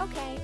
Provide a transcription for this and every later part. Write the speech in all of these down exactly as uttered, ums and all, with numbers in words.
Okay.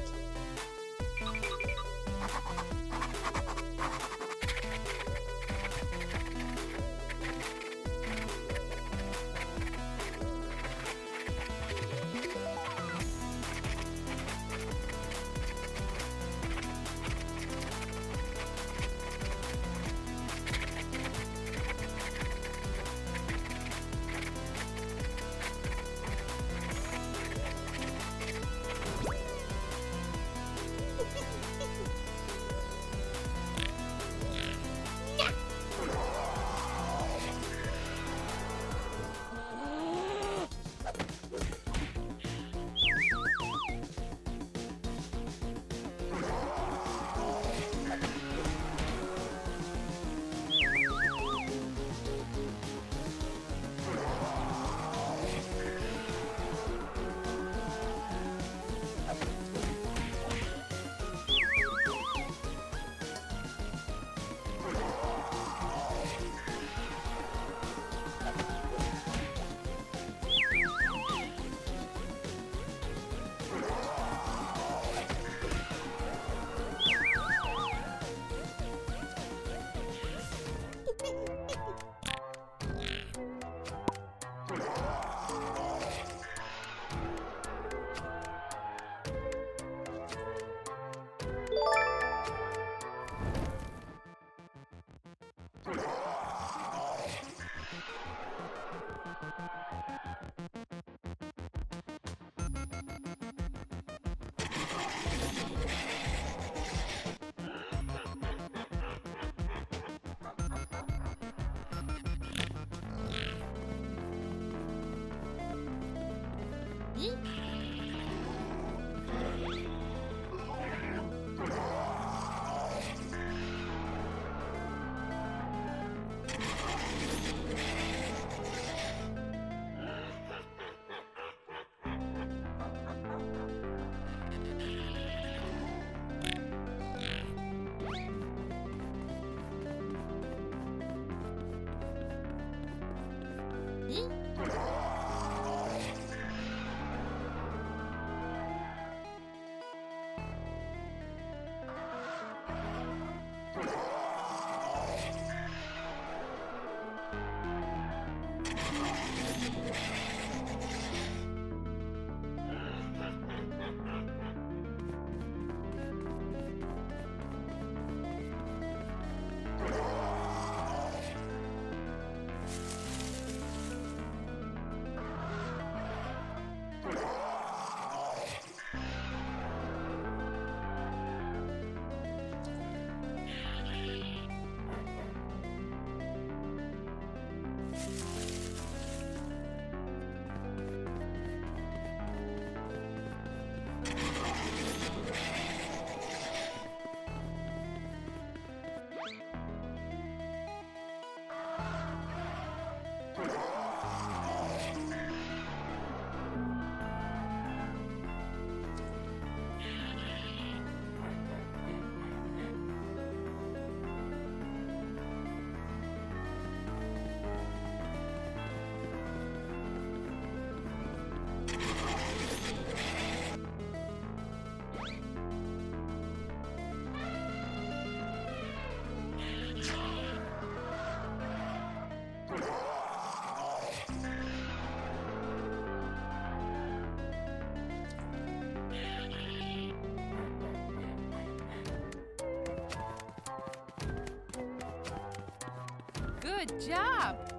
Good job!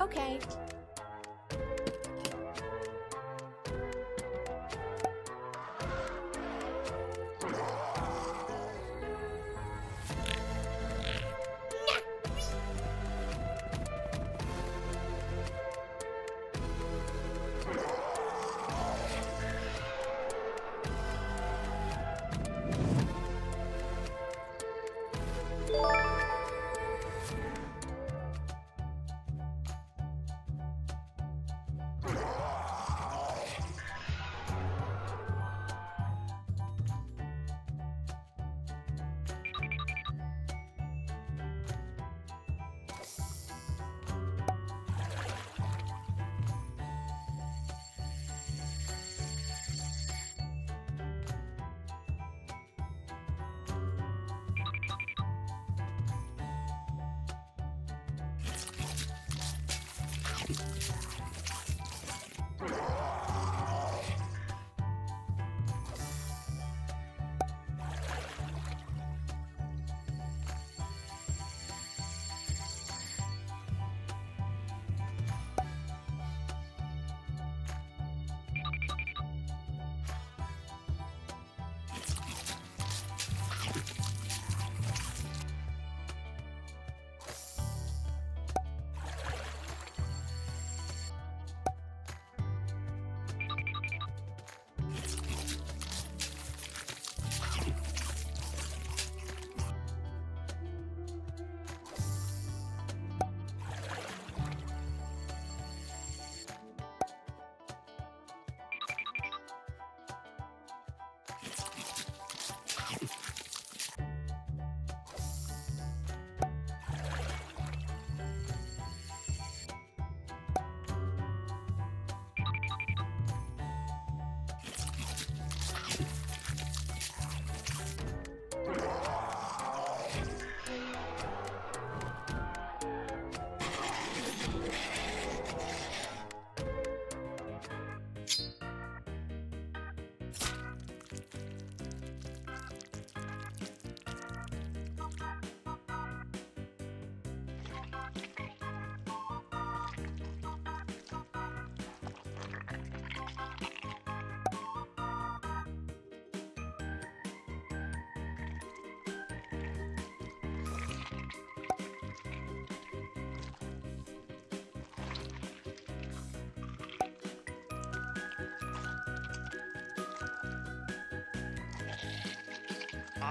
Okay.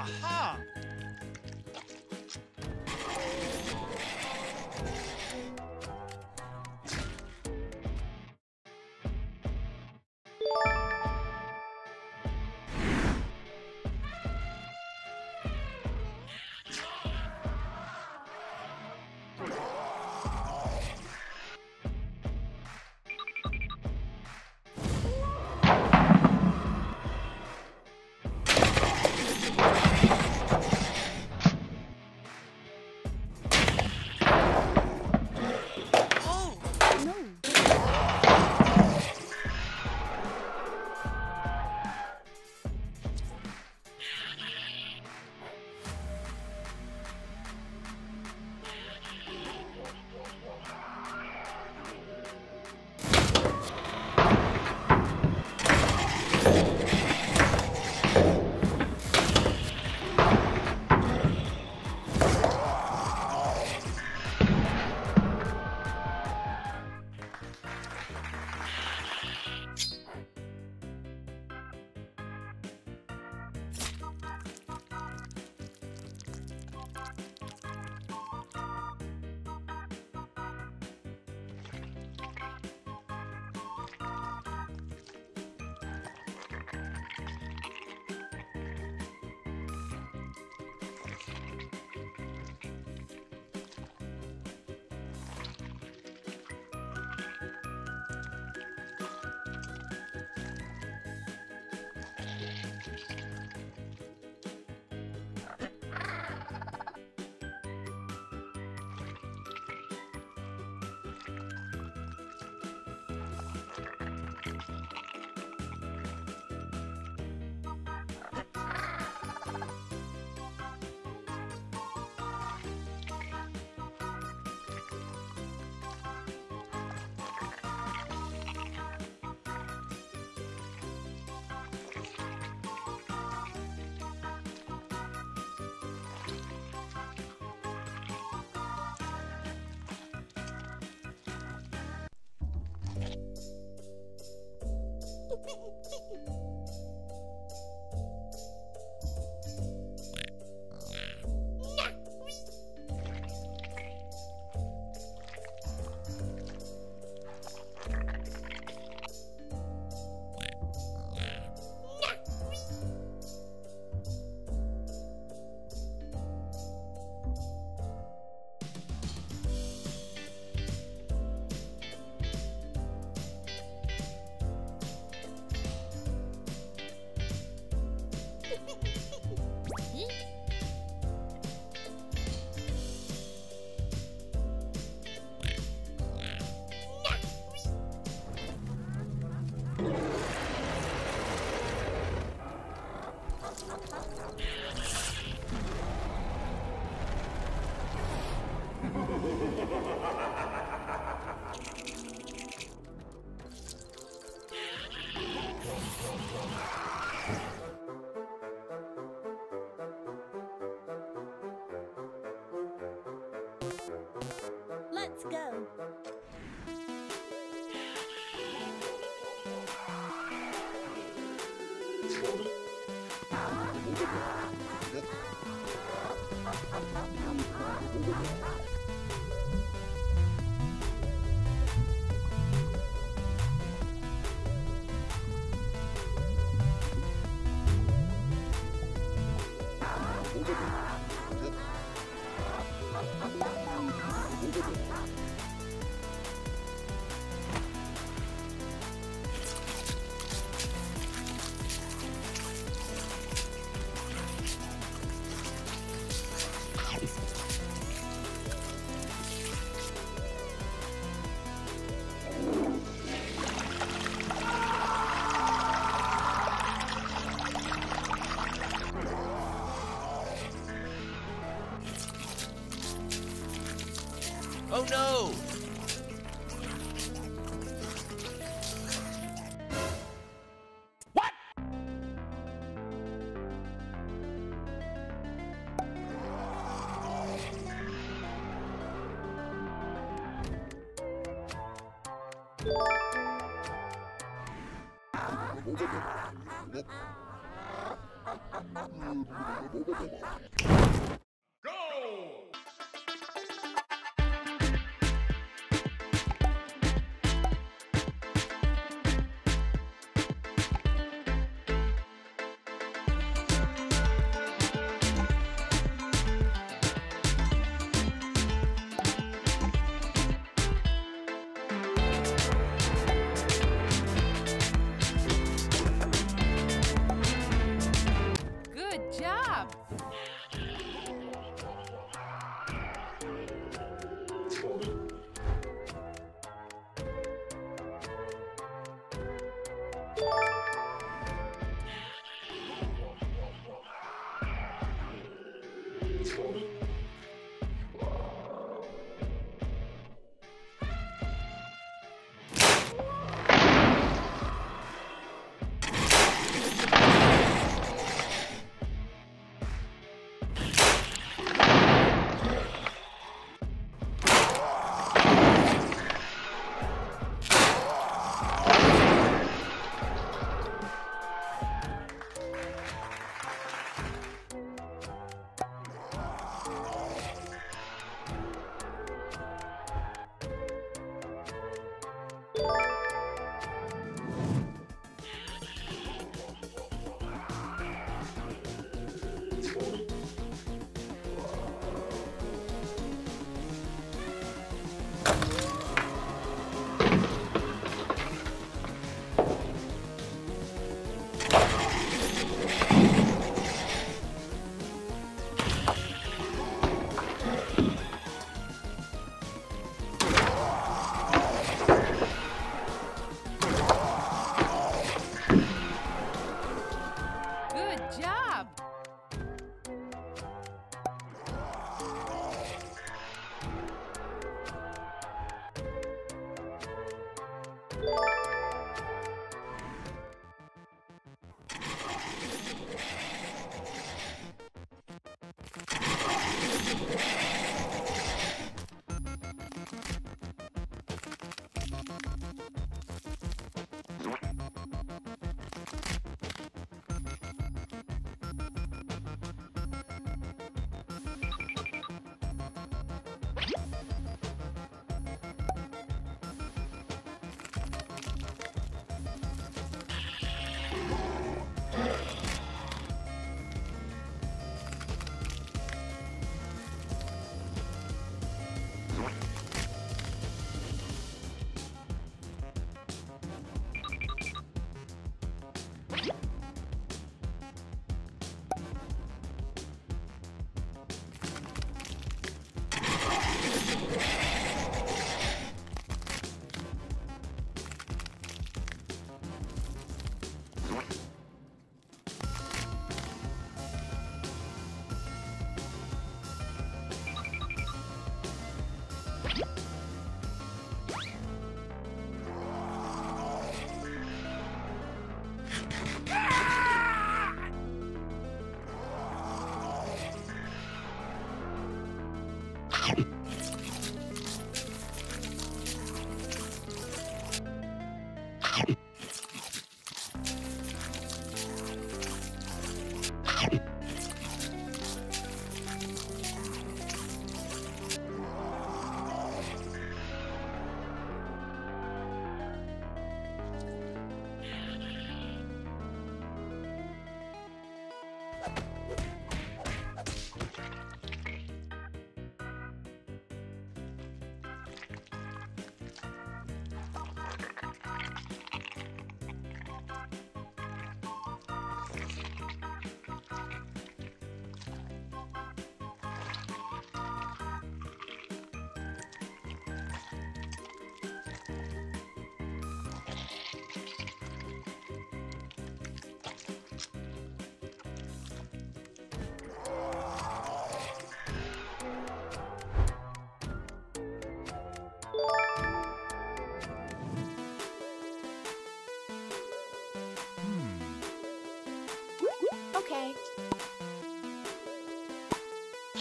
Aha! Oh no! What? Okay.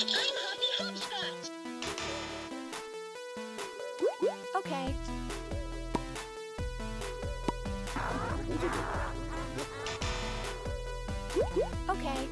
I'm Hoppy Hopscotch. Okay. Okay. cake.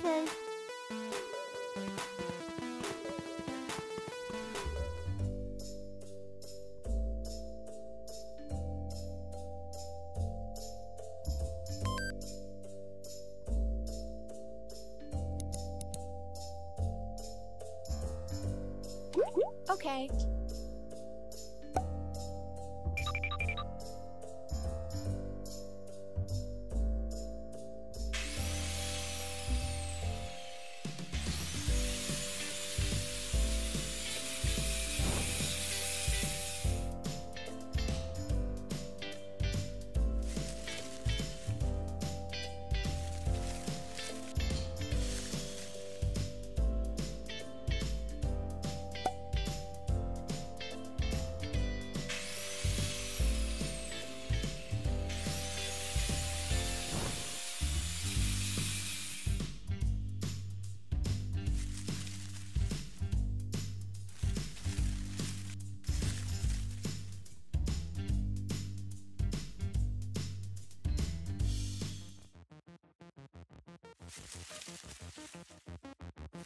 Okay. Okay.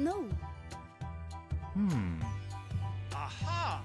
No. Hmm. Aha!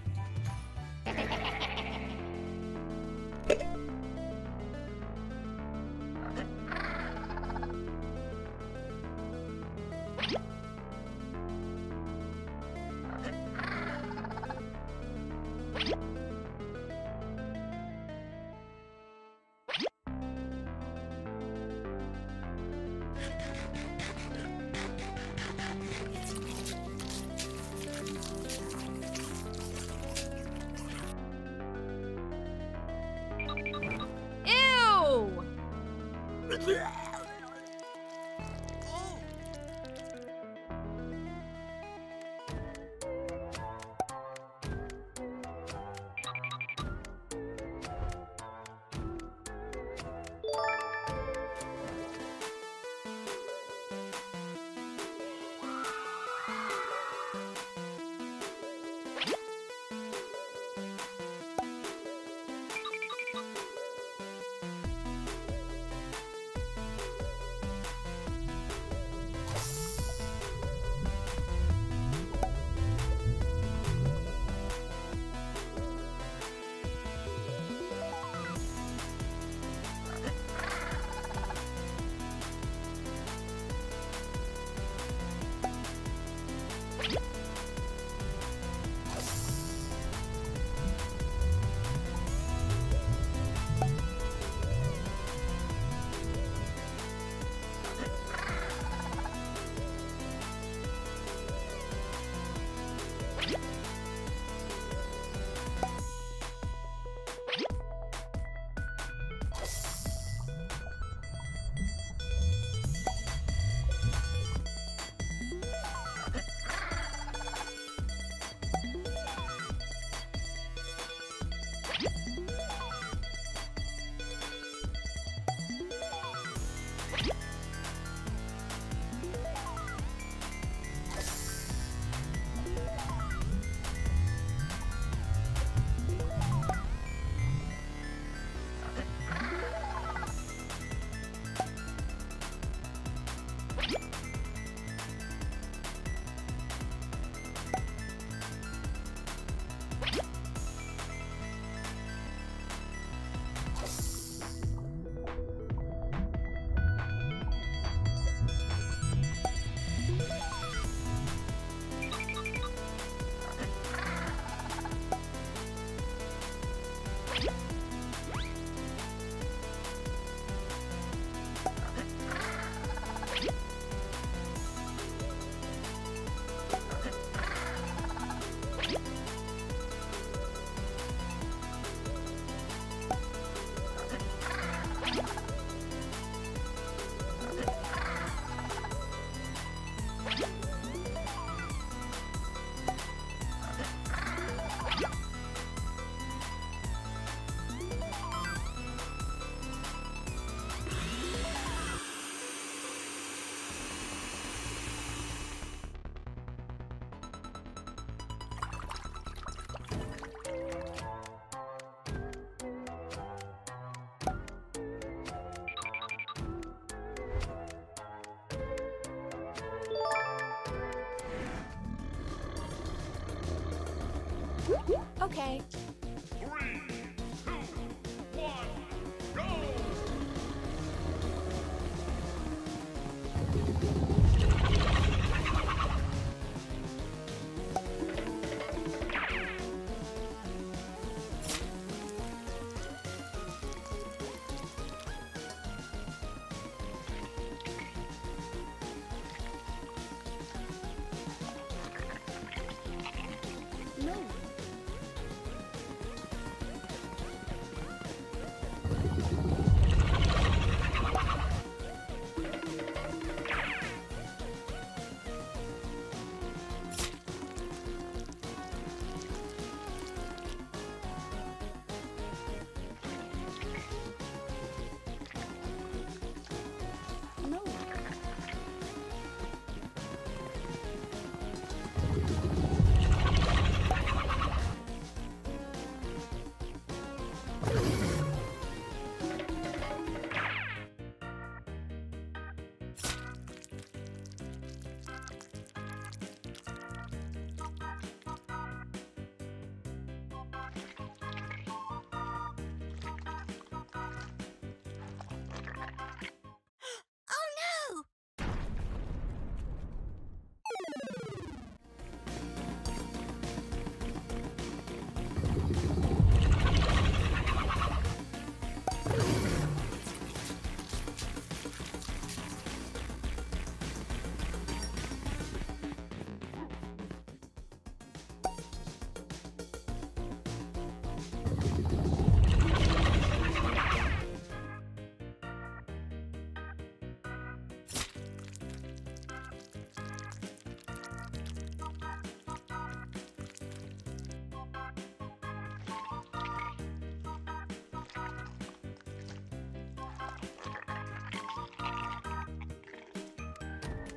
Okay.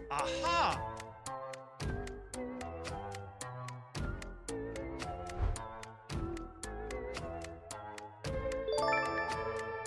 Aha! Okay.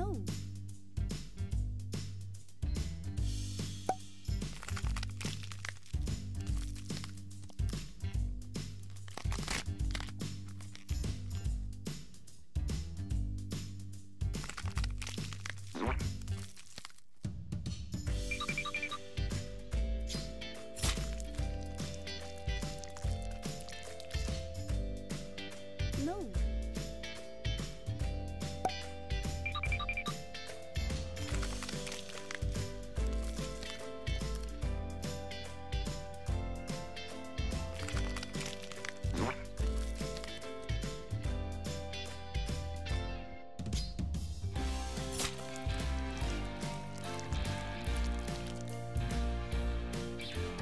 No. No.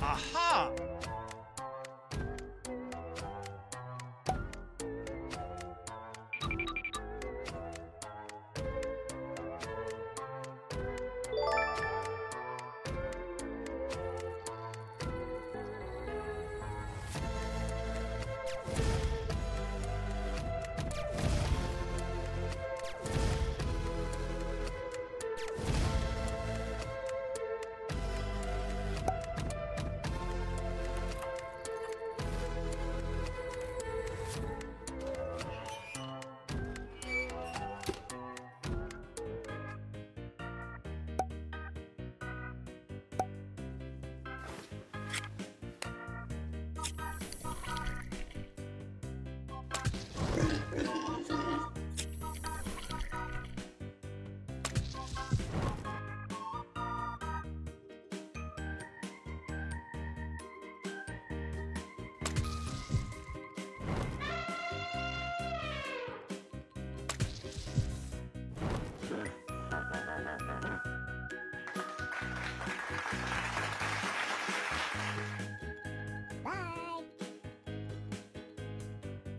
Aha!